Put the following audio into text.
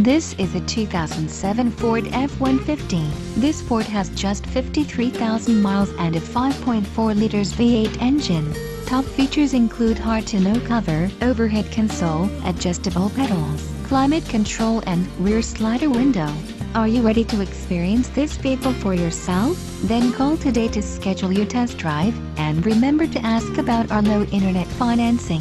This is a 2007 Ford F-150. This Ford has just 53,000 miles and a 5.4 liters V8 engine. Top features include hard-to-know cover, overhead console, adjustable pedals, climate control and rear slider window. Are you ready to experience this vehicle for yourself? Then call today to schedule your test drive, and remember to ask about our low internet financing.